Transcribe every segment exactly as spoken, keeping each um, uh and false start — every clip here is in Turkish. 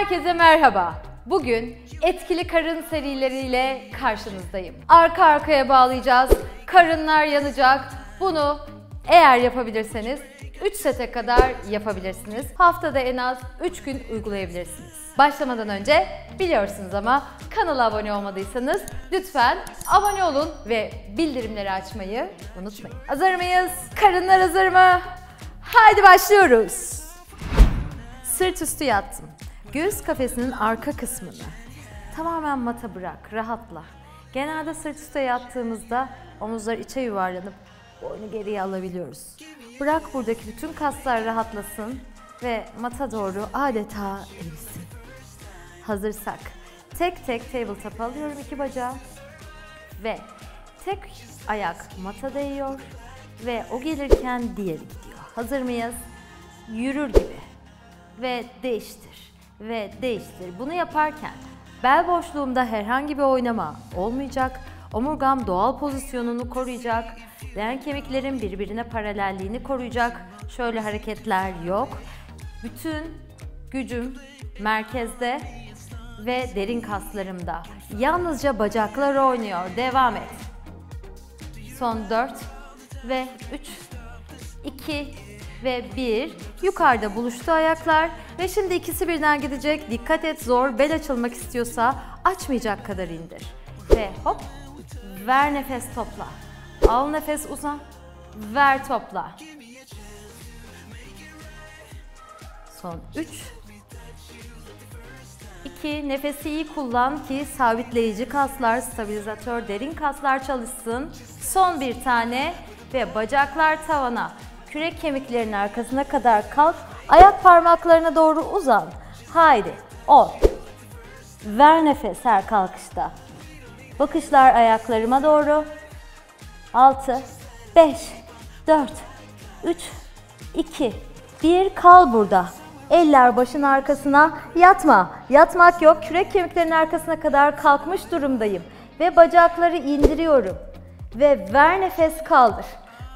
Herkese merhaba. Bugün etkili karın serileriyle karşınızdayım. Arka arkaya bağlayacağız, karınlar yanacak. Bunu eğer yapabilirseniz üç sete kadar yapabilirsiniz. Haftada en az üç gün uygulayabilirsiniz. Başlamadan önce biliyorsunuz ama kanala abone olmadıysanız lütfen abone olun ve bildirimleri açmayı unutmayın. Hazır mıyız? Karınlar hazır mı? Haydi başlıyoruz. Sırt üstü yattım. Göğüs kafesinin arka kısmını tamamen mata bırak, rahatla. Genelde sırt üstü yattığımızda omuzlar içe yuvarlanıp boynu geriye alabiliyoruz. Bırak buradaki bütün kaslar rahatlasın ve mata doğru adeta erisin. Hazırsak tek tek tabletop alıyorum iki bacağı ve tek ayak mata değiyor ve o gelirken diğeri gidiyor. Hazır mıyız? Yürür gibi ve değiştir ve değiştir. Bunu yaparken bel boşluğumda herhangi bir oynama olmayacak. Omurgam doğal pozisyonunu koruyacak. Leğen kemiklerin birbirine paralelliğini koruyacak. Şöyle hareketler yok. Bütün gücüm merkezde ve derin kaslarımda. Yalnızca bacaklar oynuyor. Devam et. Son dört ve üç, iki ve bir. Yukarıda buluştu ayaklar ve şimdi ikisi birden gidecek. Dikkat et, zor. Bel açılmak istiyorsa açmayacak kadar indir. Ve hop. Ver nefes, topla. Al nefes, uzan. Ver, topla. Son üç. iki. Nefesi iyi kullan ki sabitleyici kaslar, stabilizatör, derin kaslar çalışsın. Son bir tane ve bacaklar tavana. Kürek kemiklerinin arkasına kadar kalk. Ayak parmaklarına doğru uzan. Haydi. on. Ver nefes her kalkışta. Bakışlar ayaklarıma doğru. altı, beş, dört, üç, iki, bir. Kal burada. Eller başın arkasına. Yatma. Yatmak yok. Kürek kemiklerinin arkasına kadar kalkmış durumdayım. Ve bacakları indiriyorum. Ve ver nefes, kaldır.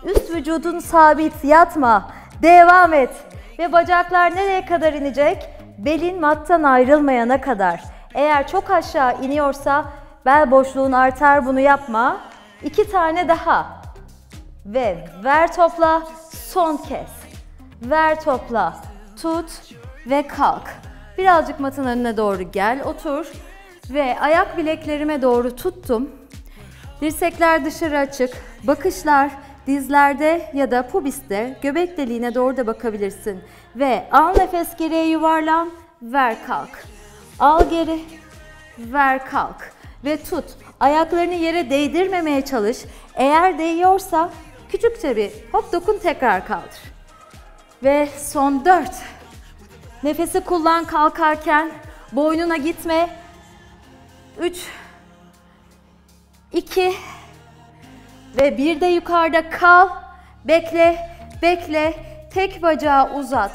Üst vücudun sabit. Yatma. Devam et. Ve bacaklar nereye kadar inecek? Belin mattan ayrılmayana kadar. Eğer çok aşağı iniyorsa bel boşluğun artar, bunu yapma. İki tane daha. Ve ver, topla. Son kez. Ver, topla. Tut ve kalk. Birazcık matın önüne doğru gel, otur. Ve ayak bileklerime doğru tuttum. Dirsekler dışarı açık. Bakışlar dizlerde ya da pubiste, göbek deliğine doğru da bakabilirsin. Ve al nefes, geriye yuvarlan. Ver, kalk. Al geri. Ver, kalk. Ve tut. Ayaklarını yere değdirmemeye çalış. Eğer değiyorsa küçükçe bir hop dokun, tekrar kaldır. Ve son dört. Nefesi kullan kalkarken. Boynuna gitme. üç. iki. Ve bir de yukarıda kal. Bekle, bekle. Tek bacağı uzat.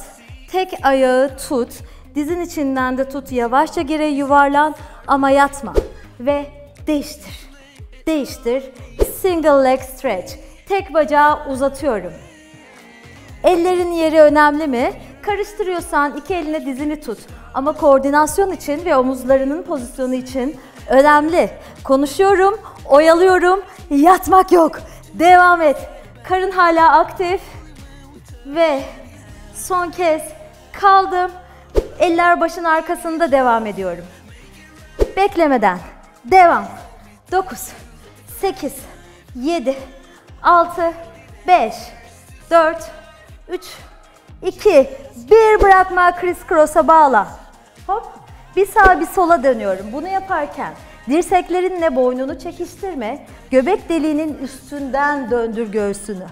Tek ayağı tut. Dizin içinden de tut. Yavaşça geri yuvarlan ama yatma. Ve değiştir, değiştir. Single leg stretch. Tek bacağı uzatıyorum. Ellerin yeri önemli mi? Karıştırıyorsan iki eline dizini tut. Ama koordinasyon için ve omuzlarının pozisyonu için önemli. Konuşuyorum, oyalıyorum. Yatmak yok. Devam et. Karın hala aktif. Ve son kez kaldım. Eller başın arkasında, devam ediyorum. Beklemeden. Devam. dokuz, sekiz, yedi, altı, beş, dört, üç, iki, bir. Bırakma, criss cross'a bağla. Hop. Bir sağa bir sola dönüyorum. Bunu yaparken dirseklerinle boynunu çekiştirme. Göbek deliğinin üstünden döndür göğsünü.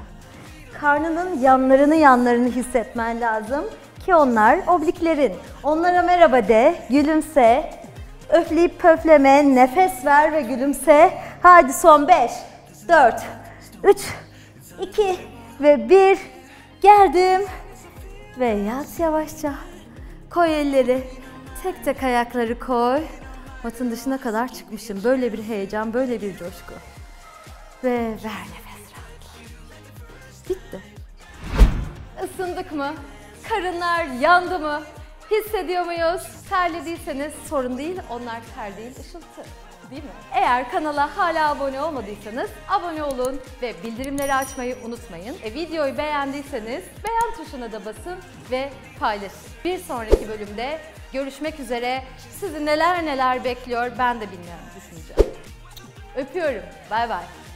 Karnının yanlarını yanlarını hissetmen lazım ki onlar obliklerin. Onlara merhaba de, gülümse. Öfleyip pöfleme, nefes ver ve gülümse. Hadi son beş, dört, üç, iki ve bir. Geldim. Ve yat yavaşça. Koy elleri. Tek tek ayakları koy. Matın dışına kadar çıkmışım. Böyle bir heyecan, böyle bir coşku. Ve ver nefes, rahatla. Bitti. Isındık mı? Karınlar yandı mı? Hissediyor muyuz? Terlediyseniz sorun değil, onlar ter değil, ışıltı. Değil mi? Eğer kanala hala abone olmadıysanız abone olun ve bildirimleri açmayı unutmayın. E, videoyu beğendiyseniz beğen tuşuna da basın ve paylaşın. Bir sonraki bölümde görüşmek üzere. Sizi neler neler bekliyor ben de bilmiyorum, düşüneceğim. Öpüyorum. Bay bay.